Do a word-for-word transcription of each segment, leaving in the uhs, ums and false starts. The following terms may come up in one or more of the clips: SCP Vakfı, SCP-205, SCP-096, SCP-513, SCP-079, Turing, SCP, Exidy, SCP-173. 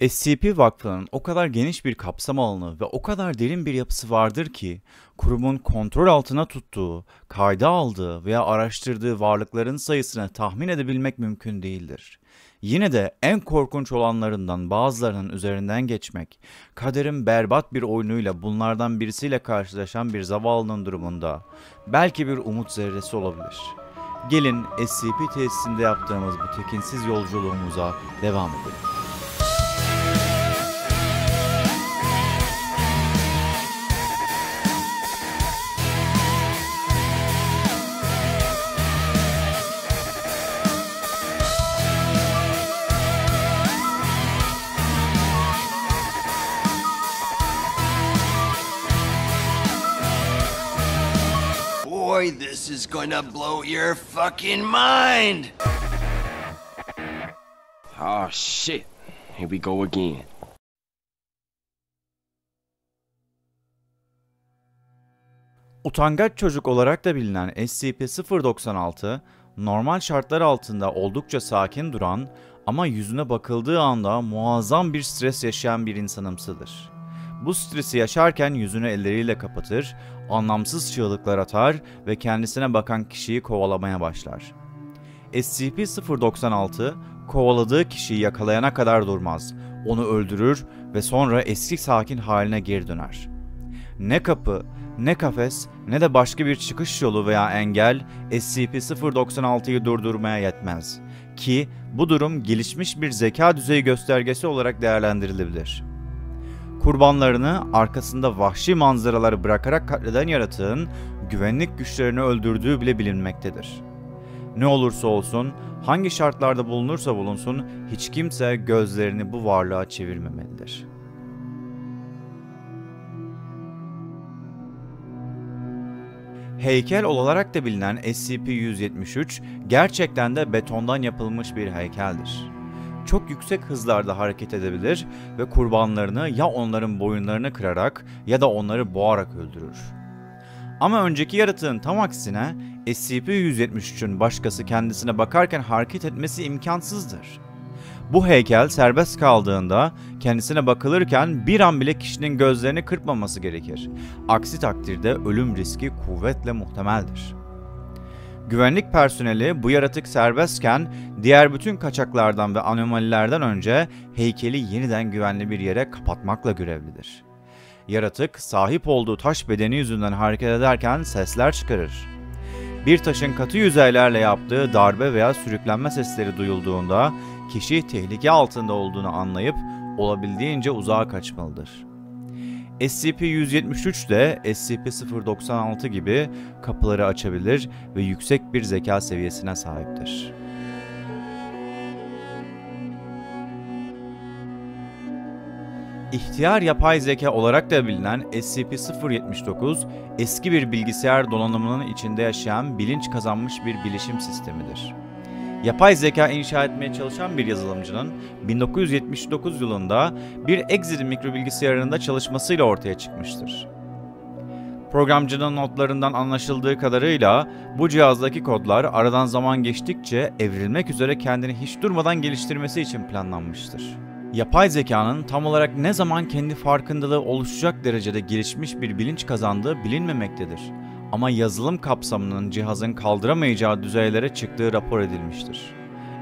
S C P Vakfı'nın o kadar geniş bir kapsam alanı ve o kadar derin bir yapısı vardır ki, kurumun kontrol altına tuttuğu, kayda aldığı veya araştırdığı varlıkların sayısını tahmin edebilmek mümkün değildir. Yine de en korkunç olanlarından bazılarının üzerinden geçmek, kaderin berbat bir oyunuyla bunlardan birisiyle karşılaşan bir zavallının durumunda belki bir umut zerresi olabilir. Gelin S C P tesisinde yaptığımız bu tekinsiz yolculuğumuza devam edelim. This is gonna blow your fucking mind! Oh shit, here we go again. Utangaç çocuk olarak da bilinen S C P sıfır doksan altı, normal şartlar altında oldukça sakin duran ama yüzüne bakıldığı anda muazzam bir stres yaşayan bir insanımsıdır. Bu stresi yaşarken yüzünü elleriyle kapatır, anlamsız çığlıklar atar ve kendisine bakan kişiyi kovalamaya başlar. S C P sıfır doksan altı kovaladığı kişiyi yakalayana kadar durmaz, onu öldürür ve sonra eski sakin haline geri döner. Ne kapı, ne kafes, ne de başka bir çıkış yolu veya engel S C P sıfır doksan altıyı durdurmaya yetmez ki bu durum gelişmiş bir zeka düzeyi göstergesi olarak değerlendirilebilir. Kurbanlarını arkasında vahşi manzaraları bırakarak katleden yaratığın güvenlik güçlerini öldürdüğü bile bilinmektedir. Ne olursa olsun, hangi şartlarda bulunursa bulunsun, hiç kimse gözlerini bu varlığa çevirmemelidir. Heykel olarak da bilinen S C P yüz yetmiş üç gerçekten de betondan yapılmış bir heykeldir. Çok yüksek hızlarda hareket edebilir ve kurbanlarını ya onların boyunlarını kırarak ya da onları boğarak öldürür. Ama önceki yaratığın tam aksine S C P yüz yetmiş üçün başkası kendisine bakarken hareket etmesi imkansızdır. Bu heykel serbest kaldığında kendisine bakılırken bir an bile kişinin gözlerini kırpmaması gerekir. Aksi takdirde ölüm riski kuvvetle muhtemeldir. Güvenlik personeli bu yaratık serbestken diğer bütün kaçaklardan ve anomalilerden önce heykeli yeniden güvenli bir yere kapatmakla görevlidir. Yaratık sahip olduğu taş bedeni yüzünden hareket ederken sesler çıkarır. Bir taşın katı yüzeylerle yaptığı darbe veya sürüklenme sesleri duyulduğunda kişi tehlike altında olduğunu anlayıp olabildiğince uzağa kaçmalıdır. S C P yüz yetmiş üç de S C P sıfır doksan altı gibi kapıları açabilir ve yüksek bir zeka seviyesine sahiptir. İhtiyar yapay zeka olarak da bilinen S C P sıfır yetmiş dokuz, eski bir bilgisayar donanımının içinde yaşayan bilinç kazanmış bir bilişim sistemidir. Yapay zeka inşa etmeye çalışan bir yazılımcının bin dokuz yüz yetmiş dokuz yılında bir Exidy mikrobilgisayarında çalışmasıyla ortaya çıkmıştır. Programcının notlarından anlaşıldığı kadarıyla bu cihazdaki kodlar aradan zaman geçtikçe evrilmek üzere kendini hiç durmadan geliştirmesi için planlanmıştır. Yapay zekanın tam olarak ne zaman kendi farkındalığı oluşacak derecede gelişmiş bir bilinç kazandığı bilinmemektedir. Ama yazılım kapsamının cihazın kaldıramayacağı düzeylere çıktığı rapor edilmiştir.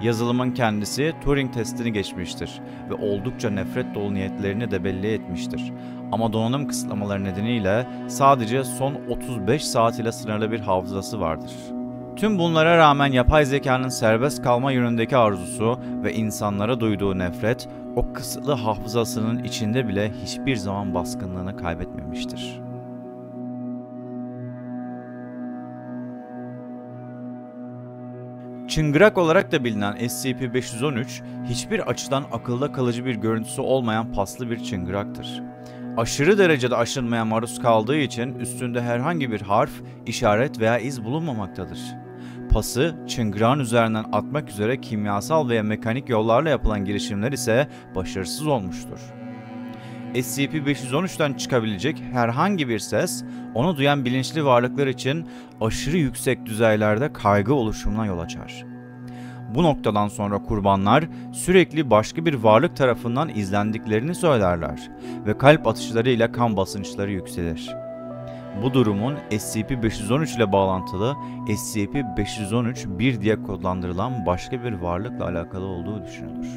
Yazılımın kendisi Turing testini geçmiştir ve oldukça nefret dolu niyetlerini de belli etmiştir. Ama donanım kısıtlamaları nedeniyle sadece son otuz beş saat ile sınırlı bir hafızası vardır. Tüm bunlara rağmen yapay zekanın serbest kalma yönündeki arzusu ve insanlara duyduğu nefret, o kısıtlı hafızasının içinde bile hiçbir zaman baskınlığını kaybetmemiştir. Çıngırak olarak da bilinen S C P beş yüz on üç, hiçbir açıdan akılda kalıcı bir görüntüsü olmayan paslı bir çıngıraktır. Aşırı derecede aşınmaya maruz kaldığı için üstünde herhangi bir harf, işaret veya iz bulunmamaktadır. Pası çıngırağın üzerinden atmak üzere kimyasal veya mekanik yollarla yapılan girişimler ise başarısız olmuştur. S C P beş yüz on üçten çıkabilecek herhangi bir ses, onu duyan bilinçli varlıklar için aşırı yüksek düzeylerde kaygı oluşumuna yol açar. Bu noktadan sonra kurbanlar sürekli başka bir varlık tarafından izlendiklerini söylerler ve kalp atışlarıyla kan basınçları yükselir. Bu durumun S C P beş yüz on üç ile bağlantılı S C P beş yüz on üç bir diye kodlandırılan başka bir varlıkla alakalı olduğu düşünülür.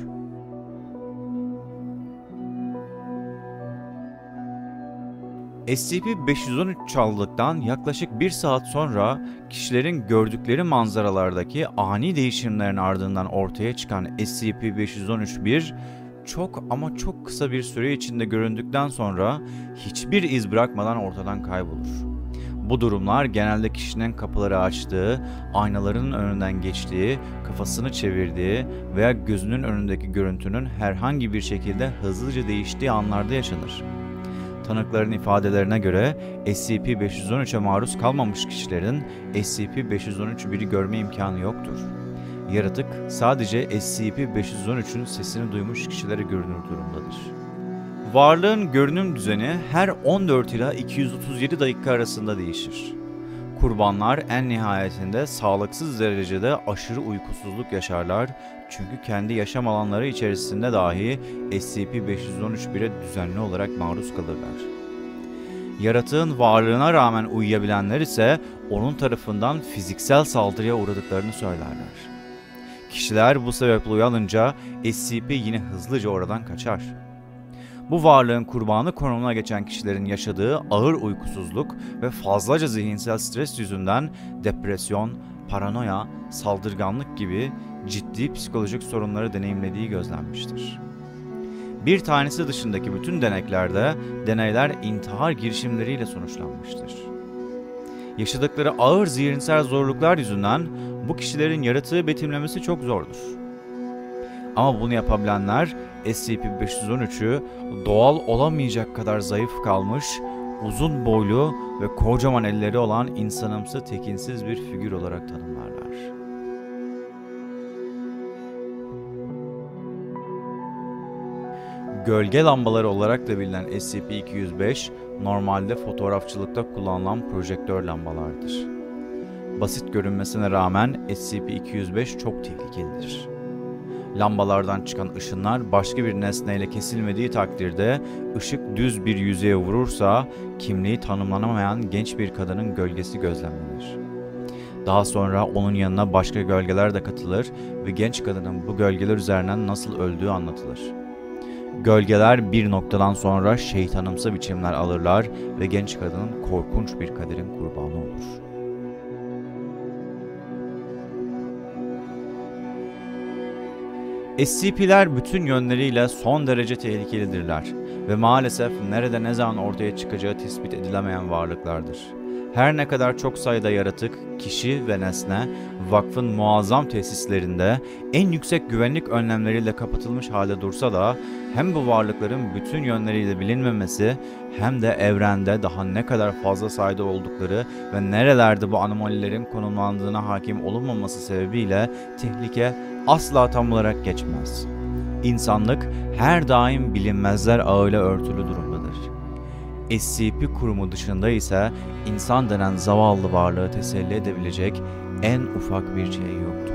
S C P beş yüz on üç çaldıktan yaklaşık bir saat sonra kişilerin gördükleri manzaralardaki ani değişimlerin ardından ortaya çıkan S C P beş yüz on üç bir çok ama çok kısa bir süre içinde göründükten sonra hiçbir iz bırakmadan ortadan kaybolur. Bu durumlar genelde kişinin kapıları açtığı, aynaların önünden geçtiği, kafasını çevirdiği veya gözünün önündeki görüntünün herhangi bir şekilde hızlıca değiştiği anlarda yaşanır. Tanıkların ifadelerine göre S C P beş yüz on üçe maruz kalmamış kişilerin S C P beş yüz on üç biri görme imkanı yoktur. Yaratık sadece S C P beş yüz on üçün sesini duymuş kişilere görünür durumdadır. Varlığın görünüm düzeni her on dört ila iki yüz otuz yedi dakika arasında değişir. Kurbanlar en nihayetinde sağlıksız derecede aşırı uykusuzluk yaşarlar çünkü kendi yaşam alanları içerisinde dahi S C P beş yüz on üç bire düzenli olarak maruz kalırlar. Yaratığın varlığına rağmen uyuyabilenler ise onun tarafından fiziksel saldırıya uğradıklarını söylerler. Kişiler bu sebeple uyanınca S C P yine hızlıca oradan kaçar. Bu varlığın kurbanı konumuna geçen kişilerin yaşadığı ağır uykusuzluk ve fazlaca zihinsel stres yüzünden depresyon, paranoya, saldırganlık gibi ciddi psikolojik sorunları deneyimlediği gözlenmiştir. Bir tanesi dışındaki bütün deneklerde deneyler intihar girişimleriyle sonuçlanmıştır. Yaşadıkları ağır zihinsel zorluklar yüzünden bu kişilerin yaratığı betimlemesi çok zordur. Ama bunu yapabilenler S C P beş yüz on üçü doğal olamayacak kadar zayıf kalmış, uzun boylu ve kocaman elleri olan insanımsı tekinsiz bir figür olarak tanımlarlar. Gölge lambaları olarak da bilinen S C P iki yüz beş, normalde fotoğrafçılıkta kullanılan projektör lambalardır. Basit görünmesine rağmen S C P iki yüz beş çok tehlikelidir. Lambalardan çıkan ışınlar başka bir nesneyle kesilmediği takdirde ışık düz bir yüzeye vurursa kimliği tanımlanamayan genç bir kadının gölgesi gözlemlenir. Daha sonra onun yanına başka gölgeler de katılır ve genç kadının bu gölgeler üzerinden nasıl öldüğü anlatılır. Gölgeler bir noktadan sonra şeytanımsı biçimler alırlar ve genç kadının korkunç bir kaderin kurbanı olur. S C P'ler bütün yönleriyle son derece tehlikelidirler ve maalesef nerede ne zaman ortaya çıkacağı tespit edilemeyen varlıklardır. Her ne kadar çok sayıda yaratık, kişi ve nesne vakfın muazzam tesislerinde en yüksek güvenlik önlemleriyle kapatılmış halde dursa da hem bu varlıkların bütün yönleriyle bilinmemesi hem de evrende daha ne kadar fazla sayıda oldukları ve nerelerde bu anomalilerin konumlandığına hakim olunmaması sebebiyle tehlike asla tam olarak geçmez. İnsanlık her daim bilinmezler ağıyla örtülü durumdadır. S C P kurumu dışında ise insan denen zavallı varlığı teselli edebilecek en ufak bir şey yoktur.